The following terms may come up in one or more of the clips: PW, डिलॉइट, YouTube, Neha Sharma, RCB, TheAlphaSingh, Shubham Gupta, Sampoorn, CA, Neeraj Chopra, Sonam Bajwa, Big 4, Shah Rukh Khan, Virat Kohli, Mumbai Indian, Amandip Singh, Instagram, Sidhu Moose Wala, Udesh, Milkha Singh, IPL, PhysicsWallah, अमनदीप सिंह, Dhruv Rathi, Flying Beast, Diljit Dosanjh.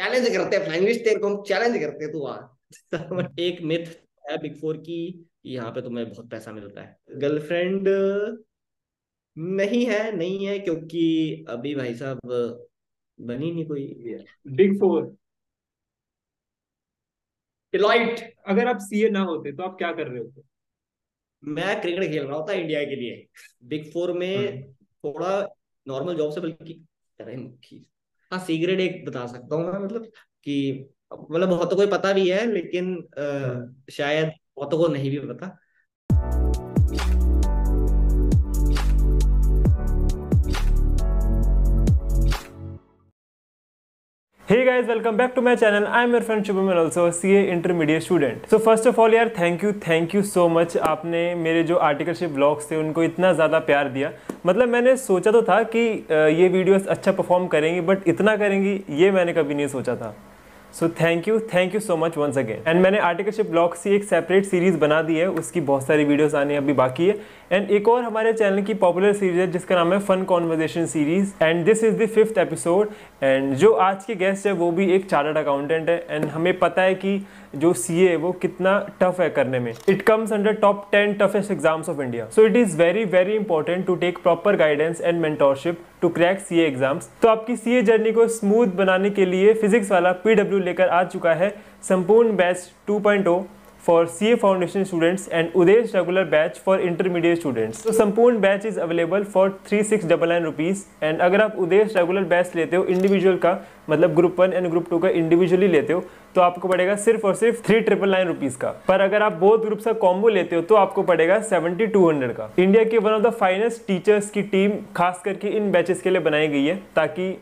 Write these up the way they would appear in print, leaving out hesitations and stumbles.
Challenge करते हैं flying beast, तेरे को हम चैलेंज करते हैं तू वहां। एक मिथ है बिग फोर की, यहाँ पे तुम्हें बहुत पैसा मिलता है। गर्लफ्रेंड नहीं है क्योंकि अभी भाई साहब बनी नहीं कोई। बिग फोर डिलॉइट, अगर आप सीए ना होते तो आप क्या कर रहे होते? मैं क्रिकेट खेल रहा होता इंडिया के लिए। बिग फोर में थोड़ा नॉर्मल जॉब से बल्कि हाँ सीक्रेट एक बता सकता हूँ मैं, मतलब बहुतों को पता भी है लेकिन शायद बहुतों को नहीं भी पता। Hey guys, welcome back to my channel. I am your friend Shubham and also a CA intermediate student. So first of all यार thank you so much, आपने मेरे जो आर्टिकलशिप ब्लॉग्स थे उनको इतना ज़्यादा प्यार दिया। मतलब मैंने सोचा तो था कि ये वीडियोस अच्छा परफॉर्म करेंगी बट इतना करेंगी ये मैंने कभी नहीं सोचा था। So thank you so much once again. And मैंने आर्टिकलशिप ब्लॉग्स की एक सेपरेट सीरीज़ बना दी है, उसकी बहुत सारी वीडियोस आने अभी बाकी है। एंड एक और हमारे चैनल की पॉपुलर सीरीज़ है जिसका नाम है fun conversation series, and this is the 5th episode. And जो आज के गेस्ट है वो भी एक चार्टर्ड अकाउंटेंट है, एंड हमें पता है कि जो CA है वो कितना टफ है करने में। It comes under top 10 toughest exams of India, so it is very very important to take proper guidance and mentorship to crack CA exams. तो आपकी CA जर्नी को स्मूथ बनाने के लिए फिजिक्स वाला PW लेकर आ चुका है Sampoorna batch 2.0 for CA foundation students and Udesh regular batch for intermediate students. तो Sampoorna batch is available for 3699 rupees, and अगर आप उदेश रेगुलर बैच लेते हो इंडिविजुअल का, मतलब ग्रुप 1 एंड ग्रुप 2 का इंडिविजुअली लेते हो तो आपको पड़ेगा सिर्फ और सिर्फ 3999 रुपीज़ का। पर अगर आप बोथ ग्रुप्स का कॉम्बो लेते हो तो आपको पड़ेगा 7200 का। इंडिया के one of the finest teachers की टीम खास करके इन बैचेस के लिए बनाई गई है ताकि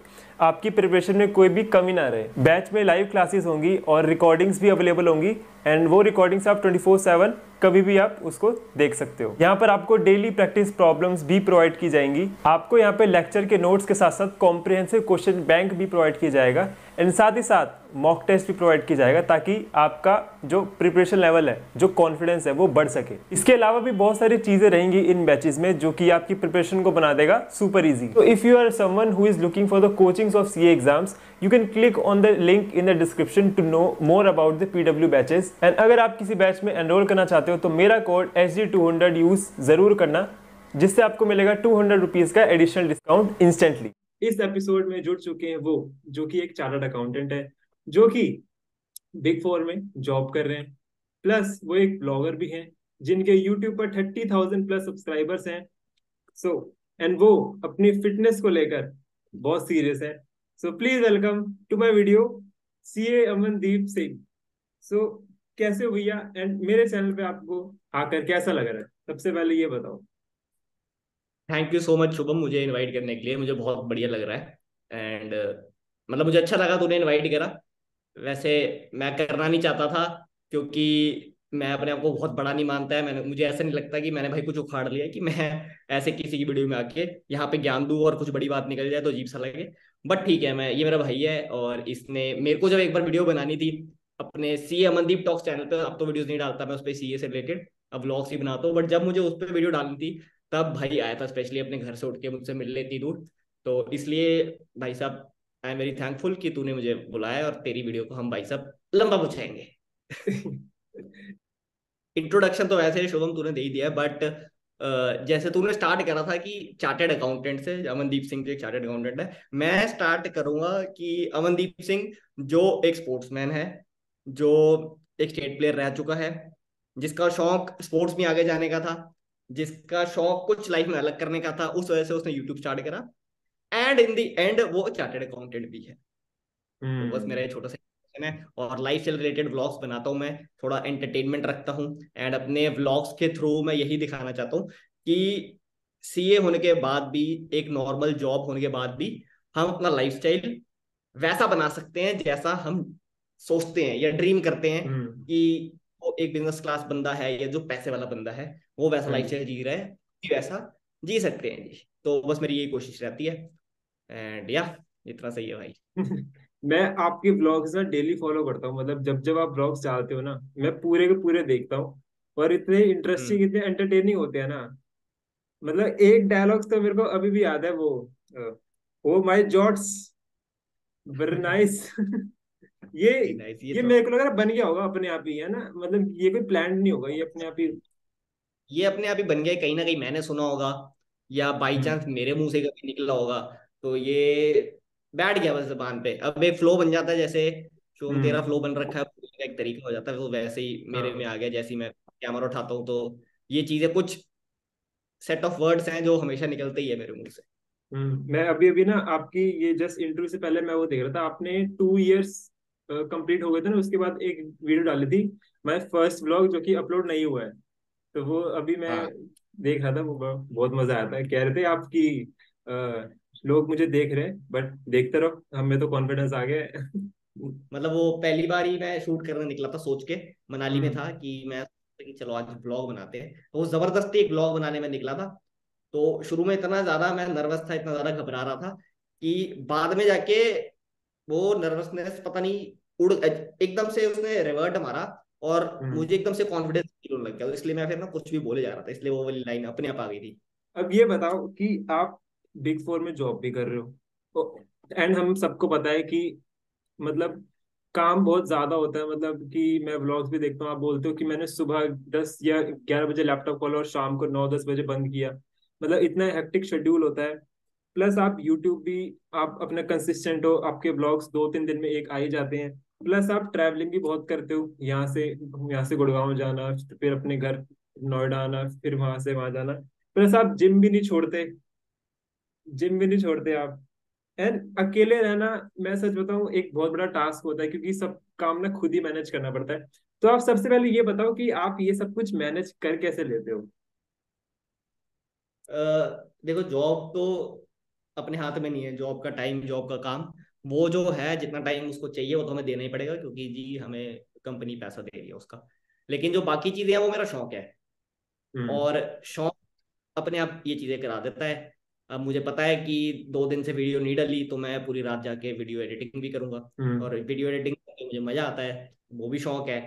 आपकी प्रिपरेशन में कोई भी कमी ना रहे। बैच में लाइव क्लासेस होंगी और रिकॉर्डिंग्स भी अवेलेबल होंगी, एंड वो रिकॉर्डिंग्स आप 24/7 कभी भी आप उसको देख सकते हो। यहाँ पर आपको डेली प्रैक्टिस प्रॉब्लम्स भी प्रोवाइड की जाएंगी, आपको यहाँ पे लेक्चर के नोट्स के साथ साथ कॉम्प्रिहेंसिव क्वेश्चन बैंक भी प्रोवाइड किया जाएगा, एंड साथ ही साथ मॉक टेस्ट भी प्रोवाइड किया जाएगा ताकि आपका जो प्रिपरेशन लेवल है, जो कॉन्फिडेंस है वो बढ़ सके। इसके अलावा भी बहुत सारी चीज़ें रहेंगी इन बैचेस में जो कि आपकी प्रिपरेशन को बना देगा सुपर ईजी। तो if you are someone who is looking for the coachings of CA exams, you can click on the link in the description to know more about the PW batches. And अगर आप किसी batch में enrol करना चाहते हो तो मेरा code SG200 use जरूर करना, जिससे आपको मिलेगा 200 रुपीज का एडिशनल डिस्काउंट इंस्टेंटली। इस एपिसोड में जुड़ चुके हैं वो जो कि एक चार्टर्ड अकाउंटेंट है, जो कि बिग फोर में जॉब कर रहे हैं, प्लस वो एक ब्लॉगर भी हैं जिनके यूट्यूब पर 30,000+ सब्सक्राइबर्स हैं। एंड वो अपनी फिटनेस को लेकर बहुत सीरियस है। So please welcome to my video CA अमनदीप सिंह। So कैसे हो भैया, एंड मेरे चैनल पे आपको आकर कैसा लग रहा है, सबसे पहले ये बताओ। Thank you so much Shubham मुझे इनवाइट करने के लिए, मुझे बहुत बढ़िया लग रहा है। एंड मतलब मुझे अच्छा लगा तूने इनवाइट करा, वैसे मैं करना नहीं चाहता था क्योंकि मैं अपने आप को बहुत बड़ा नहीं मानता है। मुझे ऐसा नहीं लगता कि मैंने भाई कुछ उखाड़ लिया कि मैं ऐसे किसी की वीडियो में आके यहाँ पे ज्ञान दूँ और कुछ बड़ी बात निकल जाए तो अजीब सा लगे। बट ठीक है, ये मेरा भाई है और इसने मेरे को जब एक बार वीडियो बनानी थी अपने CA अमनदीप टॉक्स चैनल पे, अब तो वीडियोस नहीं डालता मैं उस पर CA से रिलेटेड, अब व्लॉग्स ही बनाता हूँ। बट जब मुझे उस पर वीडियो डालनी थी तब भाई आया था स्पेशली अपने घर से उठ के मुझसे मिलने इतनी दूर, तो इसलिए भाई साहब आई एम वेरी थैंकफुल कि तूने मुझे बुलाया और तेरी वीडियो को हम भाई साहब लंबा पूछाएंगे। इंट्रोडक्शन तो वैसे शुभम तूने दे ही दिया, बट जैसे तूने स्टार्ट करा था कि चार्टर्ड अकाउंटेंट से, अमनदीप सिंह जो एक चार्टर्ड अकाउंटेंट है, मैं स्टार्ट करूंगा कि अमनदीप सिंह जो एक स्पोर्ट्समैन है, जो एक स्टेट प्लेयर रह चुका है, जिसका शौक स्पोर्ट्स में आगे जाने का था, जिसका शौक कुछ लाइफ में अलग करने का था, उस वजह से उसने यूट्यूब स्टार्ट करा, एंड इन द एंड वो चार्टर्ड अकाउंटेंट भी है। तो बस मेरा ये छोटा सा इंट्रोडक्शन है, और लाइफ स्टाइल रिलेटेड व्लॉग्स बनाता हूँ मैं, थोड़ा एंटरटेनमेंट रखता हूँ, एंड अपने व्लॉग्स के थ्रू मैं यही दिखाना चाहता हूँ कि CA होने के बाद भी, एक नॉर्मल जॉब होने के बाद भी, हम अपना लाइफ स्टाइल वैसा बना सकते हैं जैसा हम सोचते हैं या ड्रीम करते हैं कि वो एक बिजनेस क्लास बंदा है या जो पैसे वाला बंदा है वो वैसा लाइफ स्टाइल जी रहा है, वैसा जी सकते हैं जी। तो बस मेरी यही कोशिश रहती है, एंड या इतना सही है भाई। मैं आपके ब्लॉग्स ना डेली फॉलो करता हूँ, मतलब जब आप ब्लॉग्स डालते हो ना मैं पूरे के पूरे देखता हूँ, और इतने इंटरेस्टिंग इतने एंटरटेनिंग होते हैं ना। मतलब एक डायलॉग तो मेरे को अभी भी याद है, वो oh my jots very nice. ये मेरे को लग रहा है बन गया होगा अपने आप ही, है ना, मतलब ये कोई प्लान नहीं होगा, ये अपने आप ही बन गया। कहीं ना कहीं मैंने सुना होगा या बाई चांस मेरे मुंह से कभी निकला होगा, तो ये बैठ गया बस ज़बान पे। अब एक फ्लो बन जाता है, जैसे शोम तेरा फ्लो बन रखा है, एक तरीका हो जाता है, वो वैसे ही मेरे में आ गया। जैसे ही मैं कैमरा उठाता हूँ तो ये चीजें, कुछ सेट ऑफ वर्ड्स हैं जो हमेशा निकलते ही है मेरे मुंह से। मैं अभी अभी ना आपकी ये जस्ट इंटरव्यू से पहले मैं वो देख रहा था, आपने 2 इयर्स कंप्लीट हो गए थे ना, उसके बाद एक वीडियो डाली थी माय फर्स्ट व्लॉग, जो कि अपलोड नहीं हुआ है, तो वो अभी मैं देख रहा था, वो बहुत मजा आया था। कह रहे थे आपकी लोग मुझे देख रहे हैं, बट देखते रहो, हमें तो कॉन्फिडेंस आ गया मतलब वो पहली बार ही मैं शूट करने निकला था, सोच के मनाली में था कि मैं चलो आज ब्लॉग बनाते हैं, तो वो जबरदस्ती एक ब्लॉग बनाने में निकला था। तो शुरू में इतना ज्यादा मैं नर्वस था, इतना ज्यादा घबरा रहा था कि बाद में जाके वो नर्वसनेस पता नहीं उड़, एकदम से उसने रिवर्ट मारा और मुझे एकदम से कॉन्फिडेंस फील होने लग गया, इसलिए मैं फिर ना कुछ भी बोले जा रहा था, इसलिए वो वाली लाइन अपने आप आ गई थी। अब ये बताओ कि आप बिग 4 में जॉब भी कर रहे हो, एंड हम सबको पता है कि मतलब काम बहुत ज्यादा होता है, मतलब कि मैं व्लॉग्स भी देखता हूँ, आप बोलते हो कि मैंने सुबह 10 या 11 बजे लैपटॉप खोला और शाम को 9-10 बजे बंद किया, मतलब इतना हेक्टिक शेड्यूल होता है। प्लस आप यूट्यूब भी आप अपना कंसिस्टेंट हो, आपके व्लॉग्स 2-3 दिन में एक आ ही जाते हैं, प्लस आप ट्रैवलिंग भी बहुत करते हो, यहाँ से गुड़गांव जाना, फिर अपने घर नोएडा आना, फिर वहां से वहां जाना, प्लस आप जिम भी नहीं छोड़ते आप, एंड अकेले रहना, मैं सच बताऊं एक बहुत बड़ा टास्क होता है, क्योंकि सब काम ना खुद ही मैनेज करना पड़ता है। तो आप सबसे पहले ये बताओ कि आप ये सब कुछ मैनेज कर कैसे लेते हो? देखो, जॉब तो अपने हाथ में नहीं है, जॉब का टाइम, जॉब का काम, वो जो है जितना टाइम उसको चाहिए वो तो हमें देना ही पड़ेगा, क्योंकि जी हमें कंपनी पैसा दे रही है उसका। लेकिन जो बाकी चीजें हैं वो मेरा शौक है, और शौक अपने आप ये चीजें करा देता है। अब मुझे पता है कि 2 दिन से वीडियो नहीं डली, तो मैं पूरी रात जाके वीडियो एडिटिंग भी करूंगा, और वीडियो एडिटिंग मुझे मजा आता है, वो भी शौक है,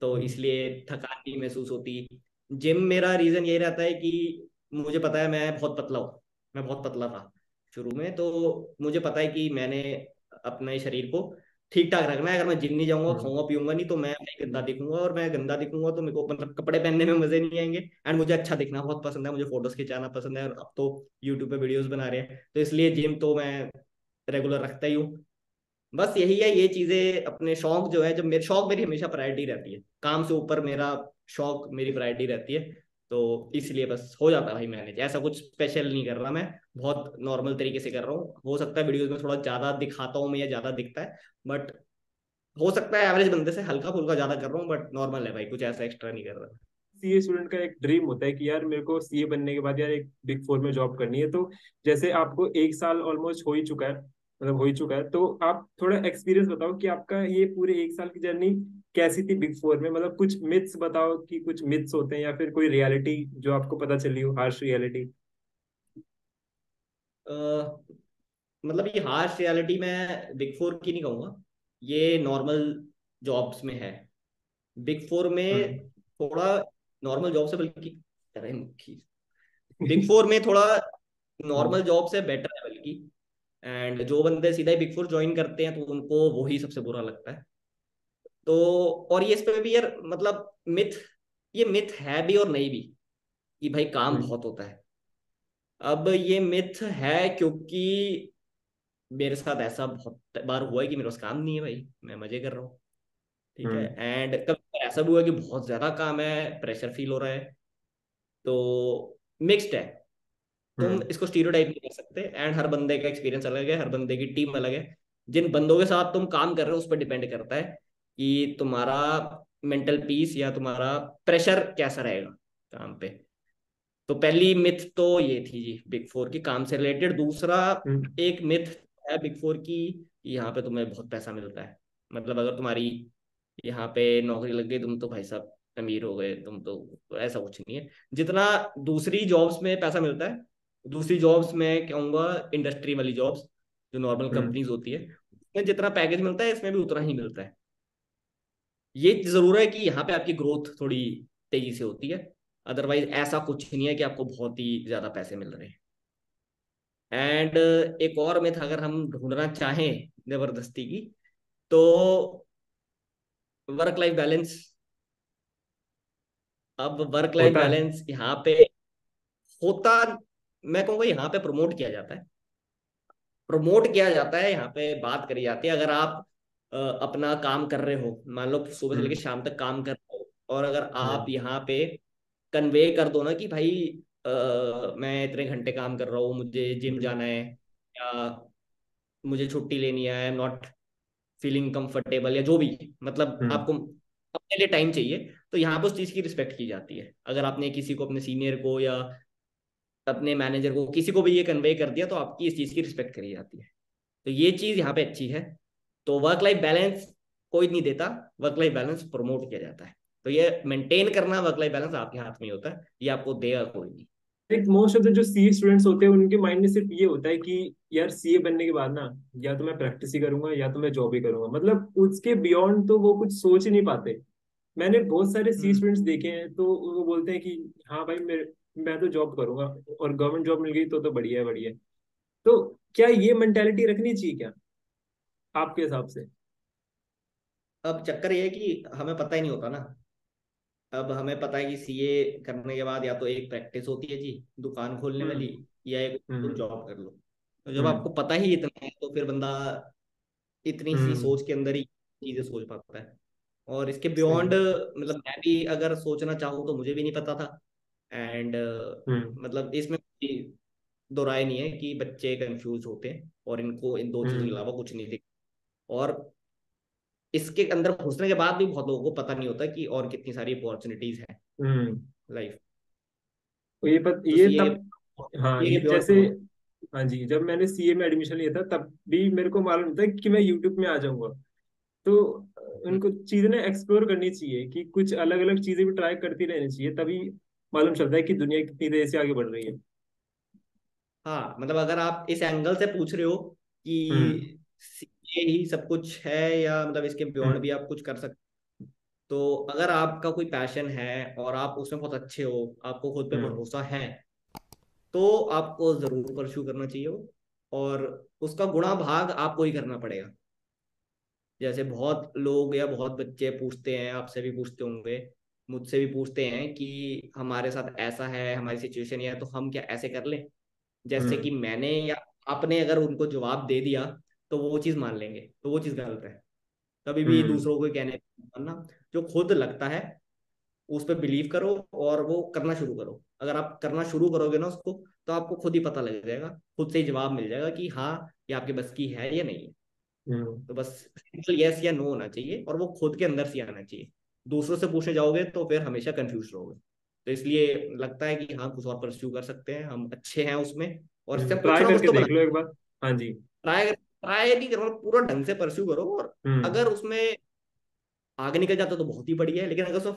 तो इसलिए थकान नहीं महसूस होती। जिम मेरा रीजन ये रहता है कि मुझे पता है मैं बहुत पतला हूँ, मैं बहुत पतला था शुरू में, तो मुझे पता है कि मैंने अपने शरीर को ठीक ठाक रखना है। अगर मैं जिम नहीं जाऊंगा, खाऊंगा पीऊंगा नहीं, तो मैं गंदा दिखूंगा, और मैं गंदा दिखूंगा तो मेरे को मतलब कपड़े पहनने में मजे नहीं आएंगे। एंड मुझे अच्छा दिखना बहुत पसंद है, मुझे फोटोज खिंचाना पसंद है, और अब तो यूट्यूब पे वीडियोस बना रहे हैं, तो इसलिए जिम तो मैं रेगुलर रखता ही हूँ। बस यही है, ये चीजें अपने शौक जो है, जब मेरे शौक मेरी हमेशा प्रायोरिटी रहती है, काम से ऊपर मेरा शौक मेरी प्रायोरिटी रहती है, तो इसलिए बस हो जाता है भाई मैनेज। ऐसा कुछ स्पेशल नहीं कर रहा मैं, बहुत नॉर्मल तरीके से कर रहा हूँ। हो सकता है वीडियोस में थोड़ा ज्यादा दिखाता हूँ मैं, या ज्यादा दिखता है, बट हो सकता है एवरेज बंदे से हल्का फुल्का ज्यादा कर रहा हूँ, बट नॉर्मल है भाई, कुछ ऐसा एक्स्ट्रा नहीं कर रहा। सीए स्टूडेंट का एक ड्रीम होता है कि यार मेरे को सीए बनने के बाद यार एक बिग 4 में जॉब करनी है, तो जैसे आपको 1 साल ऑलमोस्ट हो ही चुका है, तो आप थोड़ा एक्सपीरियंस बताओ कि आपका ये पूरे 1 साल की जर्नी कैसी थी बिग 4 में, मतलब कुछ मिथ्स बताओ कि कुछ मिथ्स होते हैं, या फिर कोई रियलिटी जो आपको पता चली हो, हार्श रियलिटी। मतलब ये हार्श रियलिटी मैं बिग 4 की नहीं कहूँगा, ये नॉर्मल जॉब्स में है। बिग 4 में थोड़ा नॉर्मल जॉब से, बल्कि बिग 4 में थोड़ा नॉर्मल जॉब से बेटर है बल्कि। एंड जो बंदे सीधा ही बिग 4 ज्वाइन करते हैं तो उनको वो ही सबसे बुरा लगता है। तो और ये इस पे भी यार मतलब मिथ है भी और नहीं भी, कि भाई काम बहुत होता है। अब ये मिथ है क्योंकि मेरे साथ ऐसा बहुत बार हुआ है कि मेरे पास काम नहीं है भाई, मैं मजे कर रहा हूँ, ठीक है। एंड कभी ऐसा भी हुआ कि बहुत ज्यादा काम है, प्रेशर फील हो रहा है, तो मिक्स्ड है, तुम इसको स्टीरियोटाइप नहीं कर सकते। एंड हर बंदे का एक्सपीरियंस अलग है, हर बंदे की टीम अलग है, जिन बंदों के साथ तुम काम कर रहे हो उस पर डिपेंड करता है कि तुम्हारा मेंटल पीस या तुम्हारा प्रेशर कैसा रहेगा काम पे। तो पहली मिथ तो ये थी जी बिग 4 की, काम से रिलेटेड। दूसरा एक मिथ है बिग 4 की, यहाँ पे तुम्हें बहुत पैसा मिलता है, मतलब अगर तुम्हारी यहाँ पे नौकरी लग गई तुम तो भाई साहब अमीर हो गए तुम, तो ऐसा कुछ नहीं है। जितना दूसरी जॉब्स में पैसा मिलता है, दूसरी जॉब्स में कहूंगा इंडस्ट्री वाली जॉब्स जो नॉर्मल कंपनीज होती है, उसमें जितना पैकेज मिलता है इसमें भी उतना ही मिलता है। ये जरूर है कि यहाँ पे आपकी ग्रोथ थोड़ी तेजी से होती है, अदरवाइज ऐसा कुछ नहीं है कि आपको बहुत ही ज्यादा पैसे मिल रहे हैं। एंड एक और मिथ अगर हम ढूंढना चाहें जबरदस्ती की, तो वर्क लाइफ बैलेंस। अब वर्क लाइफ बैलेंस यहाँ पे होता, मैं कहूँगा यहाँ पे प्रमोट किया जाता है, प्रमोट किया जाता है, यहाँ पे बात करी जाती है। अगर आप अपना काम कर रहे हो, मान लो सुबह से लेकर शाम तक काम कर रहे हो, और अगर आप यहाँ पे कन्वे कर दो ना कि भाई मैं इतने घंटे काम कर रहा हूँ, मुझे जिम जाना है या मुझे छुट्टी लेनी है, I am not feeling comfortable, या जो भी, मतलब आपको अपने लिए टाइम चाहिए, तो यहाँ पर उस चीज की रिस्पेक्ट की जाती है। अगर आपने किसी को, अपने सीनियर को या अपने मैनेजर को, किसी को भी ये कन्वे कर दिया, तो आपकी इस चीज की रिस्पेक्ट करी जाती है। तो ये चीज यहाँ पे अच्छी है। तो वर्क लाइफ बैलेंस कोई नहीं देता, वर्क लाइफ बैलेंस प्रमोट किया जाता है। तो ये मेंटेन करना, वर्क लाइफ बैलेंस आपके हाथ में होता है, ये आपको देगा कोई नहीं। मोस्ट ऑफ द जो सीए स्टूडेंट्स होते हैं उनके माइंड में सिर्फ ये होता है कि यार सीए बनने के बाद ना, या तो मैं प्रैक्टिस ही करूंगा या तो मैं जॉब ही करूंगा, मतलब उसके बियॉन्ड तो वो कुछ सोच ही नहीं पाते। मैंने बहुत सारे सीए स्टूडेंट्स देखे हैं, तो वो बोलते हैं कि हाँ भाई मैं तो जॉब करूंगा और गवर्नमेंट जॉब मिल गई तो बढ़िया है, बढ़िया है। तो क्या ये मेंटेलिटी रखनी चाहिए क्या आपके हिसाब से? अब चक्कर ये है कि हमें पता ही नहीं होता ना। अब हमें पता है कि सीए करने के बाद या तो एक प्रैक्टिस होती है जी, दुकान खोलने वाली, या एक जॉब कर लो। तो जब आपको पता ही इतना है, तो फिर बंदा इतनी सी सोच के अंदर ही चीजें सोच पाता है। और इसके बियॉन्ड, मतलब मैं भी अगर सोचना चाहूँ तो मुझे भी नहीं पता था। एंड मतलब इसमें दो राय नहीं है कि बच्चे कंफ्यूज होते हैं और इनको इन दो चीजों के अलावा कुछ नहीं दिखता। और इसके अंदर घुसने के बाद भी बहुत लोगों को पता नहीं होता कि और कितनी सारी अपॉर्चुनिटीज हैं लाइफ। हाँ जी, जब मैंने सीए में एडमिशन लिया था तब भी मेरे को मालूम था कि मैं यूट्यूब में आ जाऊंगा। तो उनको चीजें ना एक्सप्लोर करनी चाहिए, कि कुछ अलग अलग चीजें भी ट्राई करती रहनी चाहिए, तभी मालूम चलता है कि दुनिया कितनी तेजी से आगे बढ़ रही है। हाँ, मतलब अगर आप इस एंगल से पूछ रहे हो कि ही सब कुछ है या मतलब इसके बियॉन्ड भी आप कुछ कर सकते, तो अगर आपका कोई पैशन है और आप उसमें बहुत अच्छे हो, आपको खुद पे भरोसा है, तो आपको जरूर परस्यू करना चाहिए। और उसका गुणा भाग आपको ही करना पड़ेगा। जैसे बहुत लोग या बहुत बच्चे पूछते हैं, आपसे भी पूछते होंगे, मुझसे भी पूछते हैं कि हमारे साथ ऐसा है, हमारी सिचुएशन है, तो हम क्या ऐसे कर लें? जैसे कि मैंने या आपने अगर उनको जवाब दे दिया तो वो चीज मान लेंगे, तो वो चीज गलत है। कभी भी दूसरों को कहने मानना, जो खुद लगता है उस पर बिलीव करो और वो करना शुरू करो। अगर आप करना शुरू करोगे ना उसको, तो आपको खुद ही पता लग जाएगा, खुद से ही जवाब मिल जाएगा कि हाँ ये आपके बस की है या नहीं है। तो बस सिंपल यस या नो होना चाहिए, और वो खुद के अंदर से आना चाहिए। दूसरों से पूछने जाओगे तो फिर हमेशा कंफ्यूज रहोगे। तो इसलिए लगता है कि हाँ कुछ और परस्यू कर सकते हैं, हम अच्छे हैं उसमें, और इससे हाँ जी ट्राई नहीं करो, पूरा ढंग से परस्यू करो। और अगर उसमें आगे निकल जाता तो बहुत ही बढ़िया है, लेकिन अगर उसमें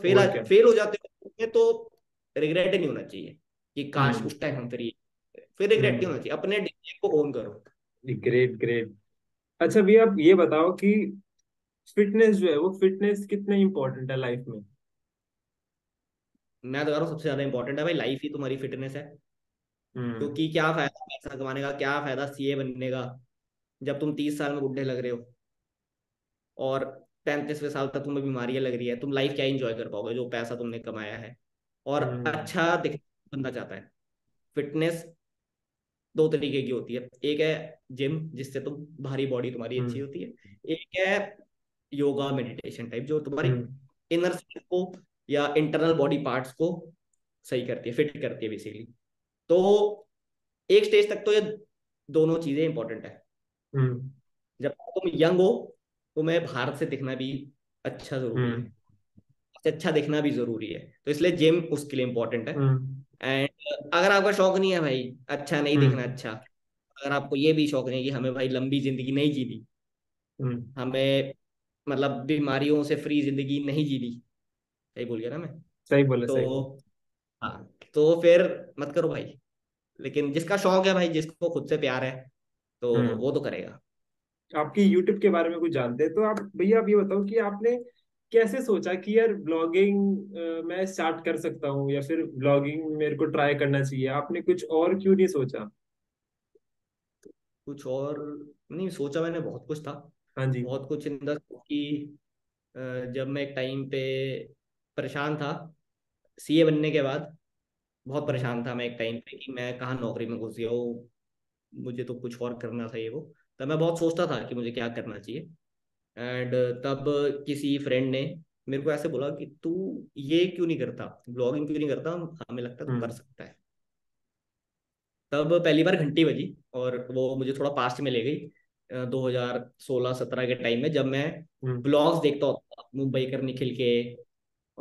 फेल हो जाते तो रिग्रेट नहीं होना चाहिए कि काश उस टाइम हम फिर रिग्रेट नहीं होना चाहिए। अपने डिसीजन को ओन करो। Great great. अच्छा भैया, आप ये बताओ कि फिटनेस जो है वो, फिटनेस कितने इम्पोर्टेंट है लाइफ में? मैं तो कह रहा हूँ सबसे ज्यादा इम्पोर्टेंट है भाई, लाइफ ही तुम्हारी फिटनेस है। क्योंकि क्या फायदा पैसा कमाने का, क्या फायदा सीए बनने का, जब तुम 30 साल में बुढ़े लग रहे हो और 35वें साल तक तुम्हें बीमारियां लग रही है, तुम लाइफ क्या एंजॉय कर पाओगे? जो पैसा तुमने कमाया है और अच्छा दिखना बंदा चाहता है। फिटनेस दो तरीके की होती है, एक है जिम जिससे तुम भारी बॉडी तुम्हारी अच्छी होती है, एक है योगा मेडिटेशन टाइप जो तुम्हारी इनर सेल्फ को या इंटरनल बॉडी पार्ट्स को सही करती है, फिट करती है बेसिकली। तो एक स्टेज तक तो ये दोनों चीजें इंपॉर्टेंट है। जब तुम यंग हो तुम्हें बाहर से दिखना भी अच्छा जरूरी है, अच्छा दिखना भी जरूरी है, तो इसलिए जिम उसके लिए इम्पोर्टेंट है। एंड अगर आपका शौक नहीं है भाई अच्छा नहीं दिखना, अच्छा अगर आपको ये भी शौक नहीं कि हमें भाई लंबी जिंदगी नहीं जीनी, हमें मतलब बीमारियों से फ्री जिंदगी नहीं जीनी, सही बोल गया ना मैं? सही बोला। तो हाँ, तो फिर मत करो भाई। लेकिन जिसका शौक है भाई, जिसको खुद से प्यार है, तो वो तो करेगा। आपकी YouTube के बारे में कुछ जानते हैं, तो आप भैया आप ये बताओ कि आपने कैसे सोचा कि यार ब्लॉगिंग मैं स्टार्ट कर सकता हूँ, या फिर ब्लॉगिंग मेरे को ट्राई करना चाहिए? आपने कुछ और क्यों नहीं सोचा? कुछ और नहीं सोचा मैंने, बहुत कुछ था। हाँ जी, बहुत कुछ इन द कि जब मैं एक टाइम पे परेशान था, सीए बनने के बाद बहुत परेशान था मैं एक टाइम पे कि मैं कहाँ नौकरी में घुस गया हूँ, मुझे तो कुछ और करना था ये वो। तब मैं बहुत सोचता था कि मुझे क्या करना चाहिए, एंड तब किसी फ्रेंड ने मेरे को ऐसे बोला कि तू ये क्यों नहीं करता, ब्लॉगिंग क्यों नहीं करता, हमें लगता है तू कर सकता है। तब पहली बार घंटी बजी और वो मुझे थोड़ा पास्ट में ले गई 2016-17 के टाइम में, जब मैं ब्लॉग्स देखता होता मुंबई कर निखिल के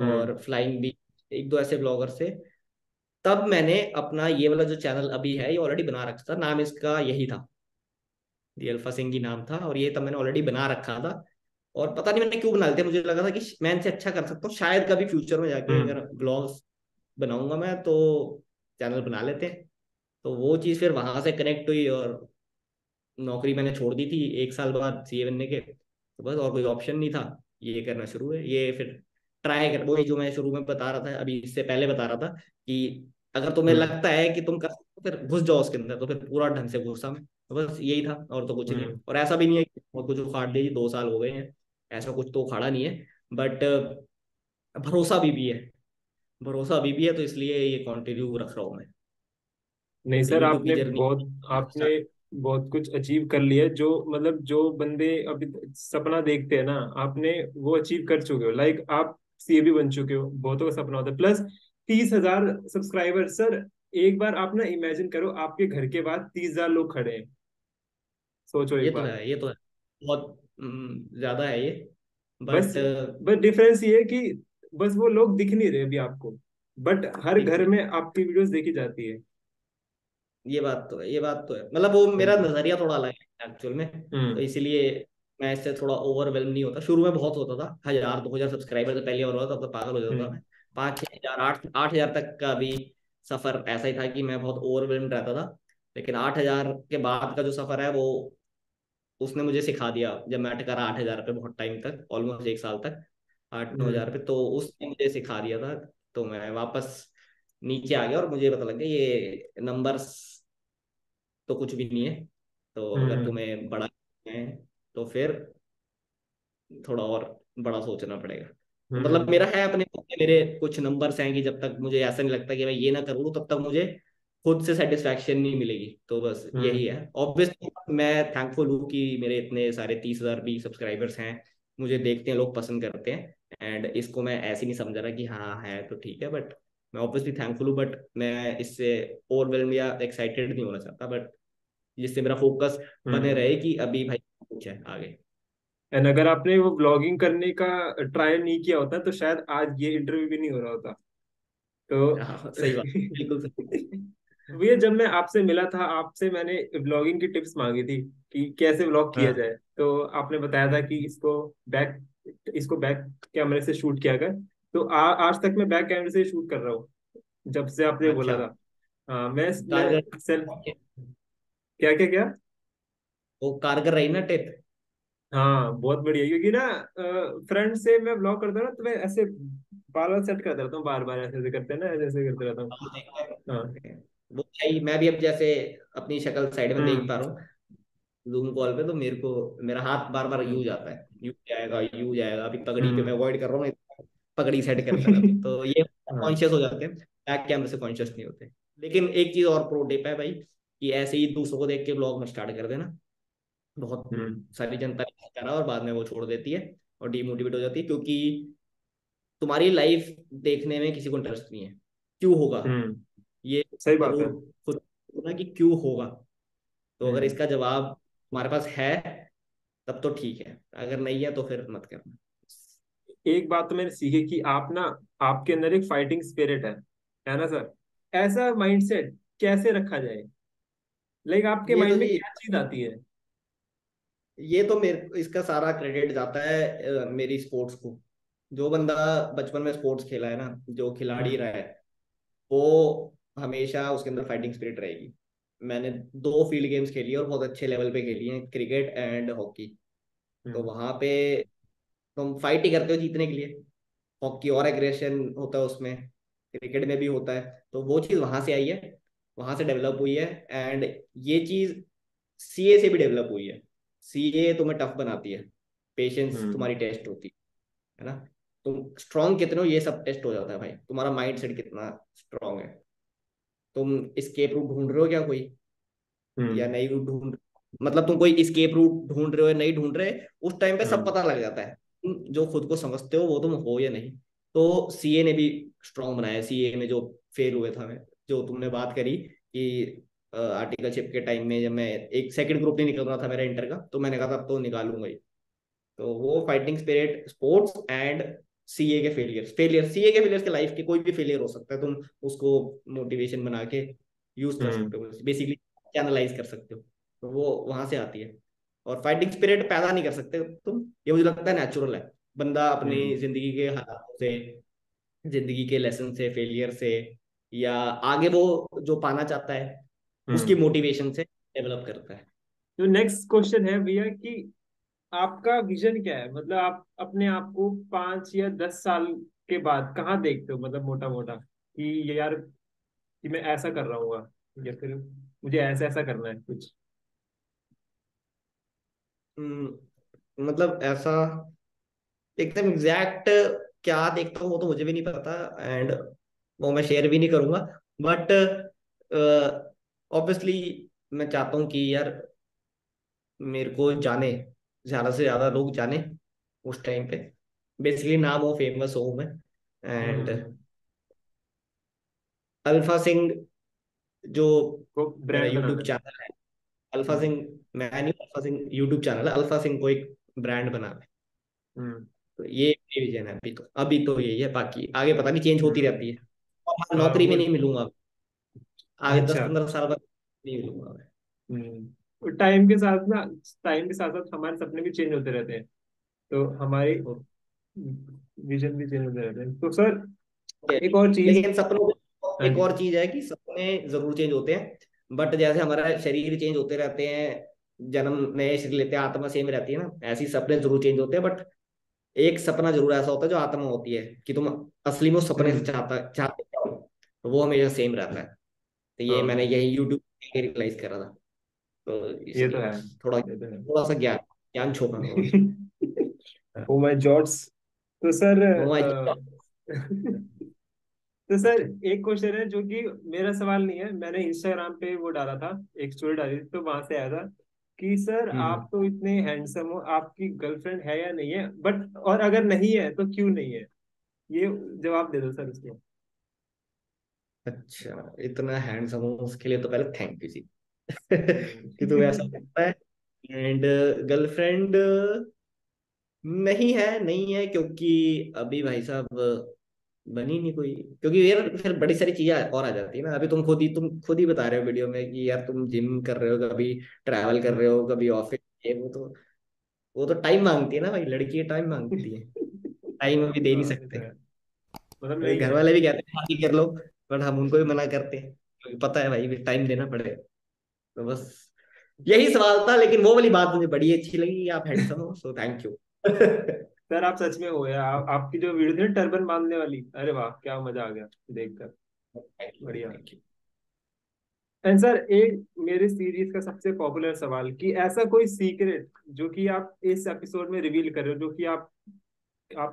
और फ्लाइंग बीस्ट, एक दो ऐसे ब्लॉगर से। तब मैंने अपना ये वाला जो चैनल अभी है ये ऑलरेडी बना रखा था, नाम इसका यही था, दी अल्फा सिंह ही नाम था, और ये तब मैंने ऑलरेडी बना रखा था। और पता नहीं मैंने क्यों बना लिया, मुझे लगा था कि मैं इनसे अच्छा कर सकता हूँ, शायद कभी फ्यूचर में जाके अगर ब्लॉग्स बनाऊंगा मैं तो चैनल बना लेते हैं। तो वो चीज़ फिर वहां से कनेक्ट हुई और नौकरी मैंने छोड़ दी थी 1 साल बाद सीए बनने के, तो बस और कोई ऑप्शन नहीं था, ये करना शुरू है ये फिर ट्राई कर। वही जो मैं शुरू में बता रहा था, अभी इससे पहले बता रहा था कि अगर तुम्हें लगता है कि तुम कर सकते हो फिर घुस जाओ उसके अंदर, तो फिर पूरा ढंग से घुसा मैं, तो बस यही था और तो कुछ नहीं। और ऐसा भी नहीं है कि और कुछ उखाड़ दीजिए, 2 साल हो गए हैं, ऐसा कुछ तो उखाड़ा नहीं है, बट भरोसा अभी भी है तो इसलिए ये कॉन्टिन्यू रख रहा हूँ मैं। नहीं सर, आपने बहुत कुछ अचीव कर लिया है, जो मतलब जो बंदे अभी सपना देखते हैं ना, आपने वो अचीव कर चुके हो। लाइक आप सीए भी बन चुके हो, बहुतों का सपना होता है, प्लस 30,000 सब्सक्राइबर। सर एक बार आप ना इमेजिन करो, आपके घर के बाद 30,000 लोग खड़े हैं, सोचो। ये तो है बहुत ज्यादा है ये, बस डिफरेंस ये है कि बस वो लोग दिख नहीं रहे अभी आपको, बट हर घर में आपकी वीडियोस देखी जाती है। ये बात तो है, मतलब वो मेरा नजरिया थोड़ा अलग है एक्चुअल में, तो इसीलिए मैं इससे थोड़ा ओवरवेल्म नहीं होता। शुरू में बहुत होता था, 1000-2000 सब्सक्राइबर से पहले और होता था, तब तो पागल हो जाता था। 5-6 हजार 8 हजार तक का भी सफर ऐसा ही था कि मैं बहुत ओवरवेल्म रहता था, लेकिन 8 हजार के बाद का जो सफर है वो उसने मुझे सिखा दिया। जब मैं अटका रहा 8 हजार पे बहुत टाइम तक, ऑलमोस्ट 1 साल तक 8-9 हजार पे, तो उसने मुझे सिखा दिया था, तो मैं वापस नीचे आ गया और मुझे पता लग गया ये नंबर्स तो कुछ भी नहीं है, तो अगर तुम्हें बड़ा है तो फिर थोड़ा और बड़ा सोचना पड़ेगा। मतलब मेरा है अपने मेरे कुछ नंबर्स हैं कि जब तक मुझे ऐसा नहीं लगता कि मैं ये ना करूँ तब तक मुझे खुद से सेटिस्फेक्शन नहीं मिलेगी, तो बस यही है। ऑब्वियसली मैं थैंकफुल हूँ कि मेरे इतने सारे 30,000 भी सब्सक्राइबर्स हैं, मुझे देखते हैं लोग, पसंद करते हैं, एंड इसको मैं ऐसे नहीं समझ रहा कि हाँ है तो ठीक है, बट मैं ऑब्वियसली थैंकफुल हूँ, बट मैं इससे ओवरवेल्म या एक्साइटेड नहीं होना चाहता, बट जिससे मेरा फोकस बने रहे कि अभी भाई कुछ है आगे। एंड अगर आपने वो ब्लॉगिंग करने का ट्रायल नहीं किया होता तो शायद आज ये इंटरव्यू भी नहीं हो रहा होता, तो सही बात बिल्कुल सही। भैया जब मैं आपसे मिला था, आपसे मैंने ब्लॉगिंग की टिप्स मांगी थी कि कैसे ब्लॉग किया जाए, तो आपने बताया था कि इसको बैक कैमरे से शूट किया कर, तो आज तक मैं बैक कैमरे से शूट कर रहा हूँ जब से आपने बोला था। क्या वो कारगर रही ना टिप, हाँ बहुत बढ़िया, क्योंकि ना फ्रंट से मैं ब्लॉग करता हूँ ना, तो मैं ऐसे बार सेट करता रहता हूँ, बार ऐसे करते हैं ना, ऐसे करते रहता हूँ। वो मैं भी अब जैसे अपनी शक्ल साइड में देख पा रहा हूँ Zoom कॉल पे, तो मेरे को मेरा हाथ बार बार यू जाता है, यू जाएगा। अभी पगड़ी पे मैं अवॉइड कर रहा हूँ, पगड़ी सेट करता हूँ, तो ये कॉन्शियस हो जाते हैं, बैक कैमरे से कॉन्शियस नहीं होते। लेकिन एक चीज और प्रो टिप है भाई कि ऐसे ही दूसरों को देख के ब्लॉग में स्टार्ट कर देना, बहुत सारी जनता करा और बाद में वो छोड़ देती है और डिमोटिवेट हो जाती है, क्योंकि तुम्हारी लाइफ देखने में किसी को इंटरेस्ट नहीं है। क्यों होगा ये सही बात है खुद ना कि क्यों होगा, तो अगर इसका जवाब हमारे पास है तब तो ठीक है, अगर नहीं है तो फिर मत करना। एक बात तो मैंने सीखी कि आप ना, आपके अंदर एक फाइटिंग स्पिरिट है ना सर, ऐसा माइंडसेट कैसे रखा जाए, लाइक आपके माइंड में क्या चीज आती है? ये तो मेरे इसका सारा क्रेडिट जाता है मेरी स्पोर्ट्स को। जो बंदा बचपन में स्पोर्ट्स खेला है ना, जो खिलाड़ी रहा है, वो हमेशा उसके अंदर फाइटिंग स्पिरिट रहेगी। मैंने 2 फील्ड गेम्स खेली और बहुत अच्छे लेवल पे खेली हैं, क्रिकेट एंड हॉकी। तो वहां पे तुम फाइट ही करते हो जीतने के लिए, हॉकी और एग्रेशन होता है उसमें, क्रिकेट में भी होता है, तो वो चीज वहां से आई है, वहां से डेवलप हुई है। एंड ये चीज सीए से भी डेवलप हुई है। सीए तुम्हें टफ बनाती है, पेशेंस तुम्हारी टेस्ट होती है, है ना, तुम स्ट्रांग कितने हो ये सब टेस्ट हो जाता है भाई, तुम्हारा माइंड सेट कितना स्ट्रांग है, तुम एस्केप रूट ढूंढ रहे हो क्या कोई या नई रूट ढूंढ, मतलब तुम कोई एस्केप रूट ढूंढ रहे हो या नहीं ढूंढ रहे, उस टाइम पे सब पता लग जाता है, तुम जो खुद को समझते हो वो तुम हो या नहीं। तो सीए ने भी स्ट्रांग बनाया, सीए में जो फेल हुए था मैं, जो तुमने बात करी कि आर्टिकलशिप के टाइम में जब मैं एक सेकंड ग्रुप नहीं निकल रहा था मेरा इंटर का, तो मैंने कहा था अब तो निकालूंगा ही, तो वो fighting spirit, sports and CA के फेलियर, सीए के फेलियर के लाइफ के कोई भी फेलियर हो सकता है, तुम उसको मोटिवेशन बना के यूज कर सकते हो, बेसिकली एनालाइज कर सकते हो, तो वो वहां से आती है। और फाइटिंग स्पिरिट पैदा नहीं कर सकते तुम, ये मुझे लगता है नेचुरल है, बंदा अपनी जिंदगी के हालातों से, जिंदगी के लेसन से, फेलियर से, या आगे वो जो पाना चाहता है उसकी मोटिवेशन से डेवलप करता है। तो नेक्स्ट क्वेश्चन है भैया कि आपका विजन क्या है, मतलब आप अपने आप को 5 या 10 साल के बाद कहाँ देखते हो, मतलब मोटा मोटा कि यार कि मैं ऐसा कर रहा हूँ या फिर मुझे ऐसा ऐसा करना है कुछ, मतलब ऐसा एकदम एग्जैक्ट क्या देखता हूँ वो तो मुझे भी नहीं पता एंड वो मैं शेयर भी नहीं करूंगा, बट ऑब्वियसली मैं चाहता हूँ कि यार मेरे को जाने, ज्यादा से ज्यादा लोग जाने उस टाइम पे, बेसिकली नाम हो, फेमस हो मैं। एंड अल्फा सिंह जो यूट्यूब चैनल है, अल्फा सिंह मैं नहीं, अल्फा सिंह यूट्यूब चैनल है, अल्फा सिंह को एक ब्रांड बनाना है, तो ये विजन है अभी तो यही है, बाकी आगे पता नहीं, चेंज होती रहती है। और नौकरी में नहीं मिलूंगा आगे, 10-15 साल बाद नहीं मिलूंगा, टाइम के साथ ना, टाइम के साथ साथ हमारे सपने भी चेंज होते रहते हैं, तो हमारे विजन भी चेंज होते रहते हैं। तो सर एक और चीज, लेकिन सपनों एक और चीज है कि सपने जरूर चेंज होते हैं, बट जैसे हमारा शरीर चेंज होते रहते हैं, जन्म नए शरीर लेते हैं, आत्मा सेम रहती है ना, ऐसी सपने जरूर चेंज होते हैं, बट एक सपना जरूर ऐसा होता है जो आत्मा होती है कि तुम असली में सपने से चाहते हो, तो वो हमेशा सेम रहता है। तो ये मैंने यही YouTube पे रियलाइज करा था, तो ये तो है थोड़ा सा ज्ञान छोपा है। Oh my gods. तो सर तो सर एक क्वेश्चन है जो कि मेरा सवाल नहीं है, मैंने इंस्टाग्राम पे वो डाला था, एक स्टोरी डाली थी, तो वहां से आया था कि सर आप तो इतने हैंडसम हो, आपकी गर्लफ्रेंड है या नहीं है, बट और अगर नहीं है तो क्यों नहीं है, ये जवाब दे दो सर उसको। अच्छा, इतना हैंडसम हो उसके लिए तो पहले थैंक यू जी कि तुम ऐसा करता है। एंड गर्लफ्रेंड नहीं है क्योंकि अभी भाई साहब बनी नहीं कोई, क्योंकि यार फिर बड़ी सारी चीजें और आ जाती है ना। अभी तुम खुद ही बता रहे हो वीडियो में कि यार तुम जिम कर रहे हो, कभी ट्रैवल कर रहे हो, कभी ऑफिस, वो तो टाइम मांगती है ना भाई, लड़की टाइम मांगती है, टाइम अभी दे नहीं सकते। मतलब घर वाले भी कहते हैं शादी कर लो, बट हम उनको भी मना करते हैं क्योंकि पता है भाई टाइम देना पड़ेगा। तो बस यही सवाल था, लेकिन वो वाली बात मुझे बड़ी अच्छी लगी, आप हैंडसम हो, सो थैंक यू सर, आप सच में हो गया। आपकी जो वीडियो थी टर्बन बांधने वाली, अरे वाह क्या मजा आ गया देखकर, बढ़िया। एंड सर एक मेरे सीरीज का सबसे पॉपुलर सवाल कि ऐसा कोई सीक्रेट जो कि आप इस एपिसोड में रिवील कर रहे हो, जो कि आप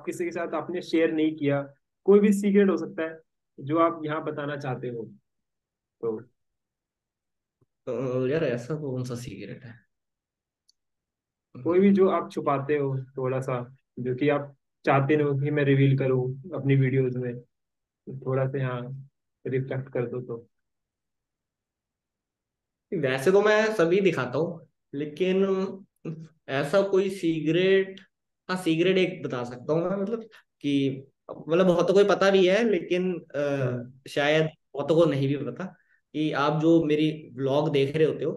किसी के साथ आपने शेयर नहीं किया, कोई भी सीक्रेट हो सकता है जो आप यहाँ बताना चाहते हो। तो यार ऐसा कौन सा सीक्रेट है, कोई भी जो आप छुपाते हो थोड़ा सा, जो कि आप चाहते हो कि मैं रिवील करूं अपनी वीडियोस में, थोड़ा सा यहाँ रिफ्लेक्ट कर दो। तो वैसे तो मैं सभी दिखाता हूँ, लेकिन ऐसा कोई सीक्रेट, हाँ सीक्रेट एक बता सकता हूँ मैं, मतलब बहुत कोई पता भी है, लेकिन शायद बहुत को नहीं भी पता कि आप जो मेरी व्लॉग देख रहे होते हो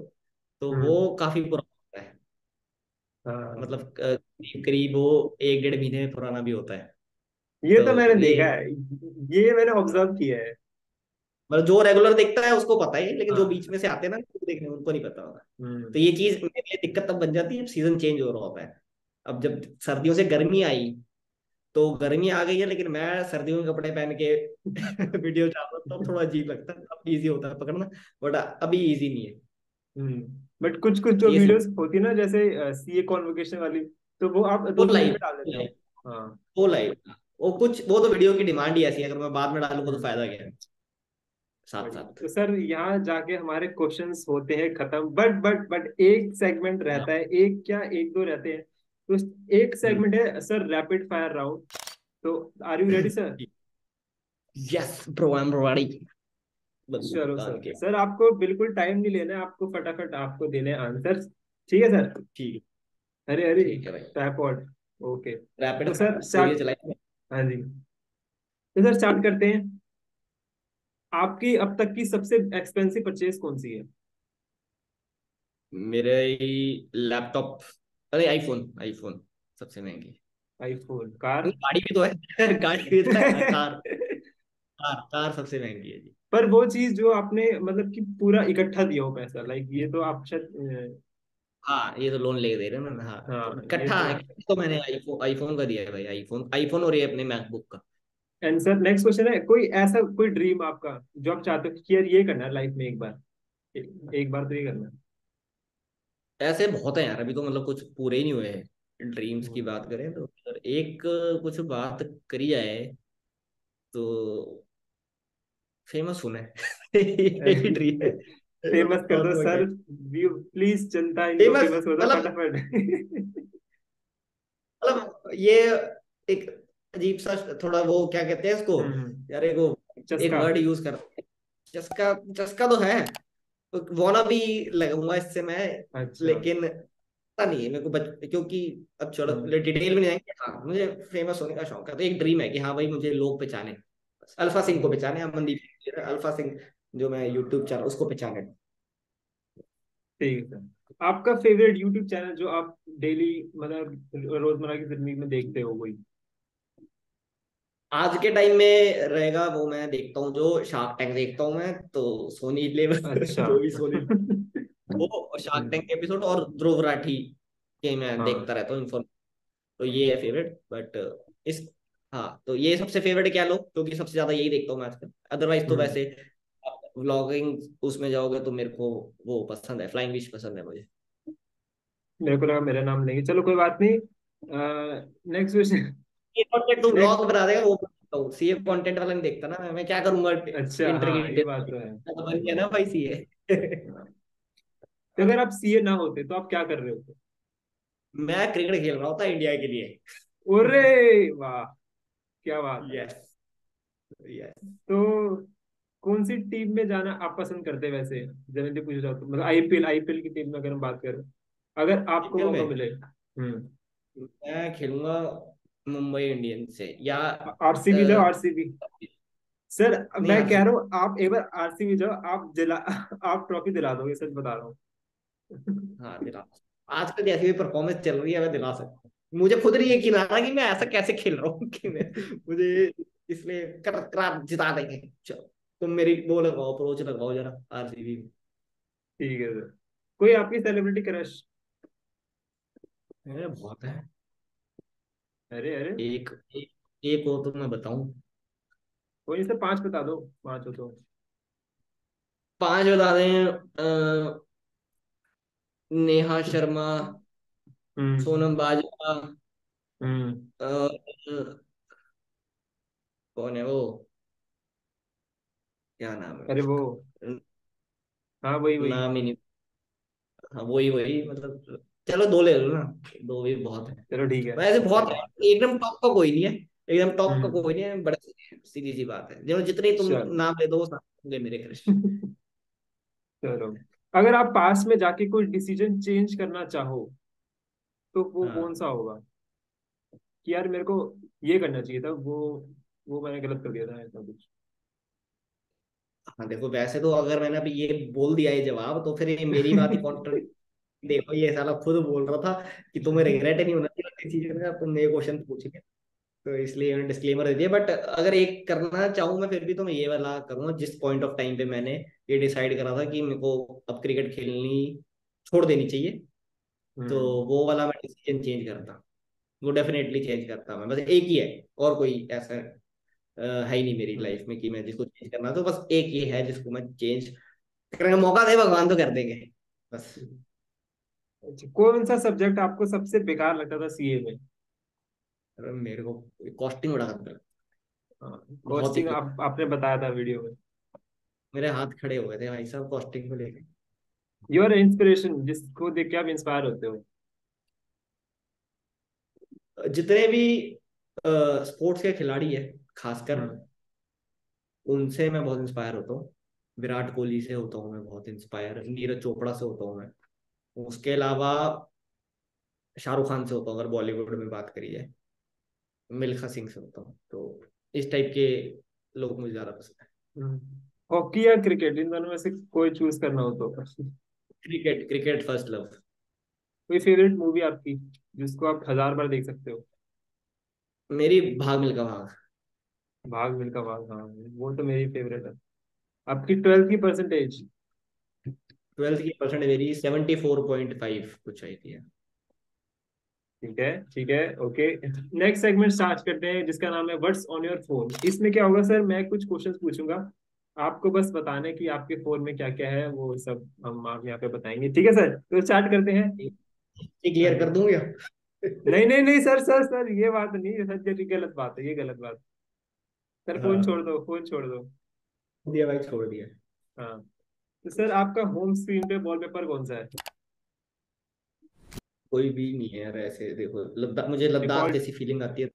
तो वो काफी पुराना है, मतलब करीब वो 1-1.5 महीने पुराना भी होता है। ये तो मैंने देखा है, ये मैंने ऑब्जर्व किया है, मतलब जो रेगुलर देखता है उसको पता है, लेकिन जो बीच में से आते हैं ना देखने उनको नहीं पता होगा। तो ये चीज मेरे लिए दिक्कत तब बन जाती है जब सीजन चेंज हो रहा होता है। अब जब सर्दियों से गर्मी आई तो गर्मी आ गई है, लेकिन मैं सर्दियों के कपड़े पहन के वीडियो डाल रहा हूं, थोड़ा अजीब लगता है। अब इजी होता है पकड़ना, बट अभी इजी नहीं है। बट कुछ जो वीडियोस होती है ना, जैसे सीए कॉन्वोकेशन वाली, तो वो आप तो लाइव डाल देते हो। वो लाइव वो कुछ वो तो वीडियो की डिमांड ही ऐसी है, अगर मैं बाद में डालूंगा तो फायदा क्या है। साथ साथ तो सर यहाँ जाके हमारे क्वेश्चंस होते हैं खत्म, बट एक सेगमेंट रहता है, एक क्या एक दो रहते हैं, तो एक सेगमेंट है सर रैपिड फायर राउंड। तो are you ready sir? Yes bro I am ready. चलो सर, सर आपको बिल्कुल टाइम नहीं लेना है, आपको फटाफट आपको देने आंसर, ठीक है सर? ठीक है। अरे अरे tap on okay rapid. Sir start, हाँ जी तो सर स्टार्ट करते हैं। आपकी अब तक की सबसे एक्सपेंसिव परचेज कौन सी है? मेरे लैपटॉप, अरे आईफोन, आईफोन सबसे महंगी। आईफोन, कार, गाड़ी भी तो है, गाड़ी भी तो है, कार कार कार सबसे महंगी है जी। पर वो चीज जो आपने मतलब कि पूरा इकट्ठा दिया हो पैसा, लाइक ये तो आप शायद, हाँ ये तो लोन ले दे रहे ना, हाँ इकट्ठा है तो मैंने आईफोन का दिया है भाई, आईफोन और ये अपने मैकबुक का। एंड सर नेक्स्ट क्वेश्चन है, कोई ऐसा कोई ड्रीम आपका जो आप चाहते हो कि यार ये करना है लाइफ में एक बार, एक बार तो ये करना है? ऐसे बहुत है यार, अभी तो मतलब कुछ पूरे ही नहीं हुए हैं ड्रीम्स की बात करें तो। सर एक कुछ बात करी जाए तो फेमस होना है, ड्रीम है। फेमस कर दो सर प्लीज, जनता इनको फेमस हो जाओ फटाफट। मतलब ये एक अजीब सा थोड़ा वो क्या कहते हैं इसको यार, एक वर्ड यूज करते हैं चस्का, चस्का तो है, वाना भी लगाऊंगा इससे मैं। अच्छा। लेकिन पता नहीं मेरे को, क्योंकि अब चलो डिटेल में नहीं जाएंगे। हाँ मुझे फेमस होने का शौक है, तो एक ड्रीम है कि हाँ भाई मुझे लोग पहचाने, अल्फा सिंह को पहचाने, अमनदीप अल्फा सिंह जो मैं यूट्यूब चैनल उसको पहचाने। ठीक है, आपका फेवरेट यूट्यूब चैनल जो आप डेली मतलब रोजमर्रा की जिंदगी में देखते हो कोई? आज के टाइम में रहेगा वो, मैं देखता हूँ जो शार्क टैंक देखता हूँ मैं, तो सोनी लेवर। अच्छा। जो भी सोनी वो शार्क टैंक के एपिसोड और ध्रुव राठी के मैं देखता रहता हूँ इन्फॉर्मेशन, तो ये है फेवरेट। बट इस हाँ तो ये सबसे फेवरेट क्या लोग, क्योंकि सबसे ज्यादा यही देखता हूँ मैं आजकल। अदरवाइज तो वैसे व्लॉगिंग उसमें जाओगे तो मेरे को वो पसंद है, फ्लाइंग बीस्ट पसंद है मुझे। मेरे को लगा मेरा नाम लेंगे, चलो कोई बात नहीं। नेक्स्ट क्वेश्चन, ये कंटेंट तो व्लॉग बना देगा वो, तो सीए कंटेंट वाला नहीं देखता ना मैं क्या करूंगा। अच्छा ये बात तो है, तो बन गया ना भाई सीए। तो अगर आप सीए ना होते तो आप क्या कर रहे होते? मैं क्रिकेट खेल रहा होता इंडिया के लिए। अरे वाह क्या बात है। यस यस, तो कौन सी टीम में जाना आप पसंद करते हैं वैसे? जनरली पूछ रहा हूँ मतलब आईपीएल की टीम में अगर हम बात करें, अगर आपको मौका मिले। मैं खेलूंगा मुंबई इंडियन से या आरसीबी। जाओ आरसीबी सर, मैं कह रहा हूँ आप एक बार आरसीबी जाओ, आप ट्रॉफी दिला दोगे, सच बता रहा हूँ। हाँ दिला, आजकल जैसी भी परफॉर्मेंस चल रही है मैं दिला सकता हूँ। मुझे खुद नहीं यकीन आ रहा कि मैं ऐसा कैसे खेल रहा हूँ कि मैं मुझे इसमें कर जिता देंगे। चलो तुम मेरी वो लगाओ, अप्रोच लगाओ जरा आरसीबी में। ठीक है सर, कोई आपकी सेलिब्रिटी क्रश? अरे बहुत है। अरे अरे एक हो तो मैं बताऊं? कोई से पांच बता दो, पांच हो तो। पांच बता दें, नेहा शर्मा, सोनम बाजवा, कौन है वो क्या नाम है? अरे वो हाँ वही नाम ही नहीं, हाँ वही मतलब। चलो दो ले लो ना, दो भी बहुत है। चलो ठीक है, वैसे बहुत है, एकदम टॉप का कोई नहीं है, एकदम टॉप का कोई नहीं है, बड़ा सीधी सी बात है। जो जितने तुम नाम ले दो सारे मेरे क्रश। चलो अगर आप पास में जाके कोई डिसीजन चेंज करना चाहो तो वो कौन सा होगा कि यार मेरे को ये करना चाहिए था, वो मैंने गलत कर दिया था ऐसा कुछ? हाँ देखो वैसे तो अगर मैंने अभी ये बोल दिया है जवाब तो फिर ये मेरी बात ही कॉन्ट्रडिक्ट। देखो ये साला खुद बोल रहा था कि तुम्हें रिग्रेट नहीं होना चाहिए, तुमने ये क्वेश्चन पूछेंगे तो इसलिए मैंने डिस्क्लेमर दे दिया। बट अगर एक करना चाहूँ मैं फिर भी तो मैं ये वाला करूँगा, जिस पॉइंट ऑफ टाइम पे मैंने ये डिसाइड करा था कि मेरे को अब क्रिकेट खेलनी छोड़ देनी चाहिए, तो वो वाला मैं डिसीजन चेंज करता, वो डेफिनेटली चेंज करता। मैं बस एक ही है, और कोई ऐसा है ही नहीं मेरी लाइफ में कि मैं जिसको चेंज करना, तो बस एक ये है जिसको मैं चेंज करने का मौका दे भगवान तो कर देंगे बस। कौन सा सब्जेक्ट आपको सबसे बेकार लगता था सीए में? मेरे को कॉस्टिंग बड़ा खतरा कॉस्टिंग आपने बताया था वीडियो में, मेरे हाथ खड़े हो गए थे भाई साहब कॉस्टिंग को लेके। योर इंस्पिरेशन, जिसको देख के आप इंस्पायर होते हो? जितने भी स्पोर्ट्स के खिलाड़ी है खासकर उनसे मैं बहुत इंस्पायर होता हूँ। विराट कोहली से होता हूँ मैं बहुत इंस्पायर, नीरज चोपड़ा से होता हूँ मैं, उसके अलावा शाहरुख खान से होता हूँ अगर बॉलीवुड में बात करी जाए, मिल्खा सिंह से होता हूँ। तो इस टाइप के लोग मुझे ज्यादा पसंद है। हॉकी या क्रिकेट, इन दोनों में से कोई चूज करना हो तो? Cricket, cricket first love. कोई फेवरेट मूवी आपकी जिसको आप 1000 बार देख सकते हो? मेरी भाग मिल्खा भाग। भाग मिल्खा भाग, हाँ वो तो मेरी फेवरेट है। आपकी 12th की परसेंटेज? 12th की परसेंटेज मेरी 74.5 कुछ आई थी। ठीक है, ठीक है, ओके। नेक्स्ट सेगमेंट स्टार्ट करते हैं जिसका नाम है व्हाट्स ऑन योर फोन। इसमें क्या होगा सर, मैं कुछ क्वेश्चंस पूछूंगा, आपको बस बताना है कि आपके फोन में क्या क्या है, वो सब हम आप यहाँ पे बताएंगे। ठीक है सर, तो स्टार्ट करते हैं। क्लियर कर दूंगा? नहीं नहीं नहीं सर, सर सर ये बात नहीं सर, ये गलत बात है, ये गलत बात सर। फोन छोड़ दो, फोन छोड़ दो। दिया भाई, छोड़ दिया। हाँ तो सर आपका होम स्क्रीन पे वॉलपेपर कौन सा है? कोई भी नहीं है यार, ऐसे देखो लद्दाख, मुझे लद्दाख जैसी फीलिंग आती है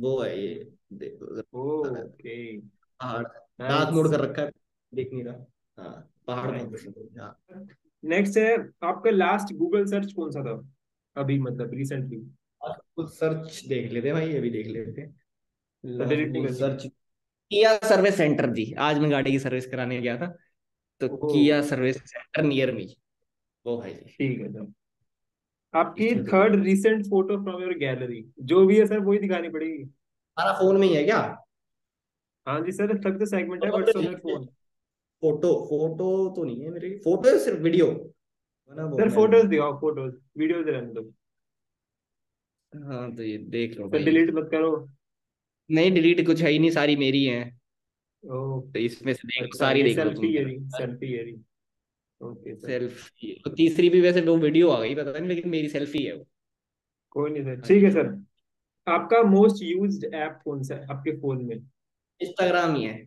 वो है ये, देखो ओके पहाड़ दांत मोड़ कर रखा है, देख नहीं रहा। हां पहाड़ में। हां नेक्स्ट है आपका लास्ट गूगल सर्च कौन सा था अभी, मतलब रिसेंटली? कुछ सर्च देख लेते भाई, अभी देख लेते हैं। सर्च किया सर्विस सेंटर जी, आज मैं गाड़ी की सर्विस कराने गया था तो किया सर्विस सेंटर नियर मी, वो भाई। ठीक है सर, आपकी 3rd recent photo from your gallery जो भी है सर वही दिखानी पड़ेगी। हमारा फोन में ही है क्या? हाँ जी सर, तब तो सेगमेंट है but sir phone. Photo photo तो नहीं है मेरी, फोटो है सिर्फ, वीडियो सर। फोटोज दिखाओ, फोटोज, वीडियोज रहने दो। हाँ तो ये देख लो, डिलीट मत करो। नहीं डिलीट कुछ है ही नहीं, सारी मेरी है। तो इसमें से देख सारी देख लो। सेल्फी है रही, ओके सेल्फी। तो तीसरी भी वैसे वो वीडियो आ गई पता नहीं, लेकिन मेरी सेल्फी है वो। कोई नहीं सर, ठीक है सर। आपका मोस्ट यूज्ड ऐप कौन सा है आपके फोन में? इंस्टाग्राम ही है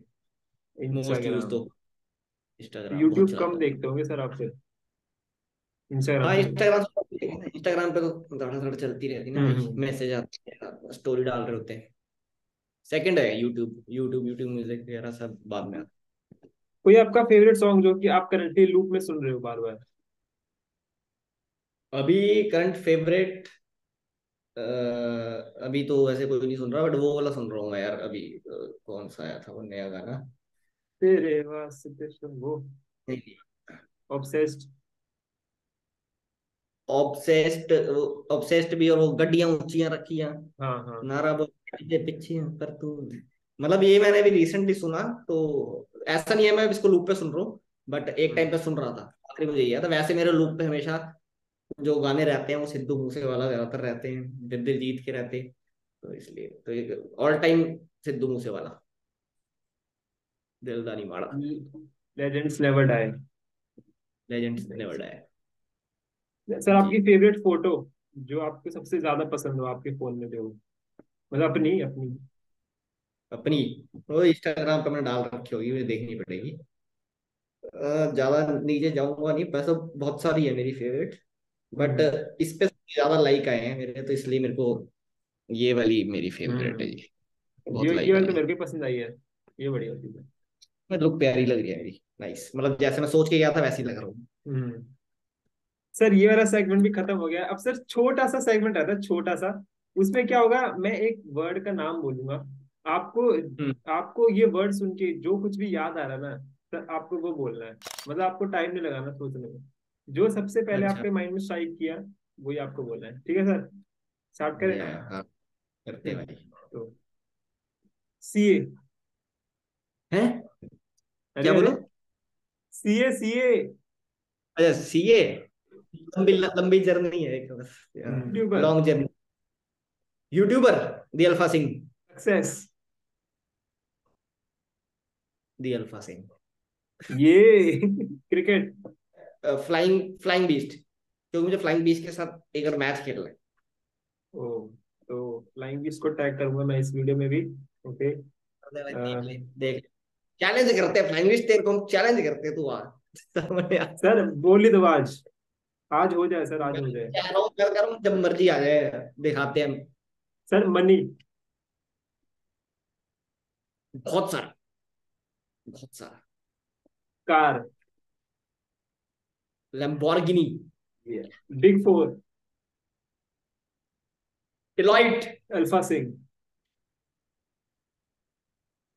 मोस्ट यूज्ड। तो इंस्टाग्राम, यूट्यूब कम देखते होंगे सर आप? सर इंस्टाग्राम, हां इंस्टाग्राम, इंस्टाग्राम पे तो धड़ाधड़ चलती रहती है ना, मैसेज आते हैं, स्टोरी डाल रहे होते हैं। सेकंड है यूट्यूब, यूट्यूब यूट्यूब म्यूजिक वगैरह सब बाद में। कोई आपका फेवरेट सॉन्ग जो कि आप करंटली लूप में सुन रहे हो बार बार? अभी करंट फेवरेट अभी तो वैसे कोई नहीं सुन रहा, बट वो वाला सुन रहा हूँ मैं यार। अभी कौन सा आया था वो नया गाना, तेरे वास्ते शंभो? ऑब्सेस्ड। ऑब्सेस्ड, ऑब्सेस्ड भी, और वो गड्डियां ऊंचियां रखियां। हाँ हाँ, नारा बोल पीछे पर तू, मतलब ये मैंने अभी रिसेंटली सुना। तो ऐसा नहीं है मैं इसको लूप पे सुन रहा हूँ, बट एक टाइम पे सुन रहा था, आखिर मुझे ये था। वैसे मेरे लूप पे हमेशा जो गाने रहते हैं वो सिद्धू मूसे वाला ज्यादातर रहते हैं, दिलजीत के रहते हैं, तो इसलिए तो ऑल टाइम सिद्धू मूसे वाला, दिल दा नहीं माड़ा। Legends never die, legends never die. Sir आपकी फेवरेट फोटो जो आपको सबसे ज्यादा पसंद हो आपके फोन में, जो मतलब अपनी अपनी अपनी वो इंस्टाग्राम पर मैंने डाल रखी होगी, मुझे देखनी पड़ेगी। ज्यादा नीचे जाऊंगा नहीं, वैसे बहुत सारी है मेरी फेवरेट, बट इस पे ज्यादा लाइक आए हैं मेरे, तो इसलिए मेरे को ये वाली मेरी फेवरेट है। ये वाली तो मेरे को पसंद आई है, ये बढ़िया चीज है, मैं लुक प्यारी लग रही है मेरी, नाइस, मतलब जैसे मैं सोच के गया था वैसी लग रहा हूँ। सर ये वाला सेगमेंट भी खत्म हो गया। अब सर छोटा सा सेगमेंट रहता है, छोटा सा, उसमें क्या होगा, मैं एक वर्ड का नाम बोलूंगा, आपको ये वर्ड सुन के जो कुछ भी याद आ रहा है ना सर आपको वो बोलना है, मतलब आपको टाइम नहीं लगाना सोचने में, जो सबसे पहले आपके माइंड में स्ट्राइक किया वही आपको बोलना है। ठीक है सर, स्टार्ट करें? हाँ करते हैं भाई। तो सीए हैं क्या बोलो? सीए सीए, अच्छा सीए लंबी लंबी जर्नी है, long journey. YouTuber the alpha Singh. Success the alpha Singh. ये क्रिकेट फ्लाइंग बीस्ट, क्योंकि मुझे फ्लाइंग बीस्ट के साथ एक और मैच खेलना है। ओ तो फ्लाइंग बीस्ट को टैग करूंगा मैं इस वीडियो में भी। ओके देख चैलेंज करते हैं फ्लाइंग बीस्ट, तेरे को हम चैलेंज करते हैं तू आ सर बोल ही दो आज हो जाए सर, आज हो जाए कर जब मर्जी आ जाए दिखाते हैं हम सर। मनी बहुत सारा, बहुत सारा। Car Lamborghini, big 4, Alpha Singh,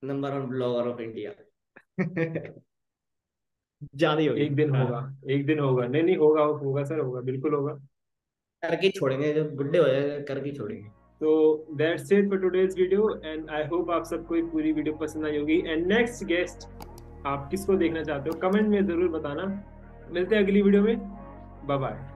number 1 blogger of India. ज्यादा ही होगा, एक दिन होगा, एक दिन होगा। नहीं नहीं होगा, होगा सर, होगा बिल्कुल होगा, करके छोड़ेंगे जब बुड्ढे हो जाएंगे, करके छोड़ेंगे। तो that's it for today's video and I hope आप सबको ये पूरी वीडियो पसंद आई होगी। एंड नेक्स्ट गेस्ट आप किसको देखना चाहते हो कमेंट में जरूर बताना। मिलते हैं अगली वीडियो में, bye bye.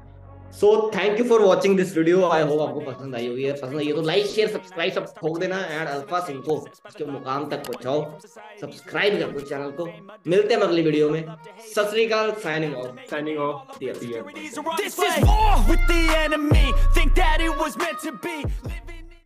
So thank you for watching this video, I hope आपको पसंद आई होगी। पसंद आई हो तो लाइक शेयर सब्सक्राइब सब ठोक देना एंड अल्फा सिंह को उसके मुकाम तक पहुंचाओ, सब्सक्राइब कर दो चैनल को। मिलते हैं अगली वीडियो में, सत श्री अकाल, साइनिंग ऑफ।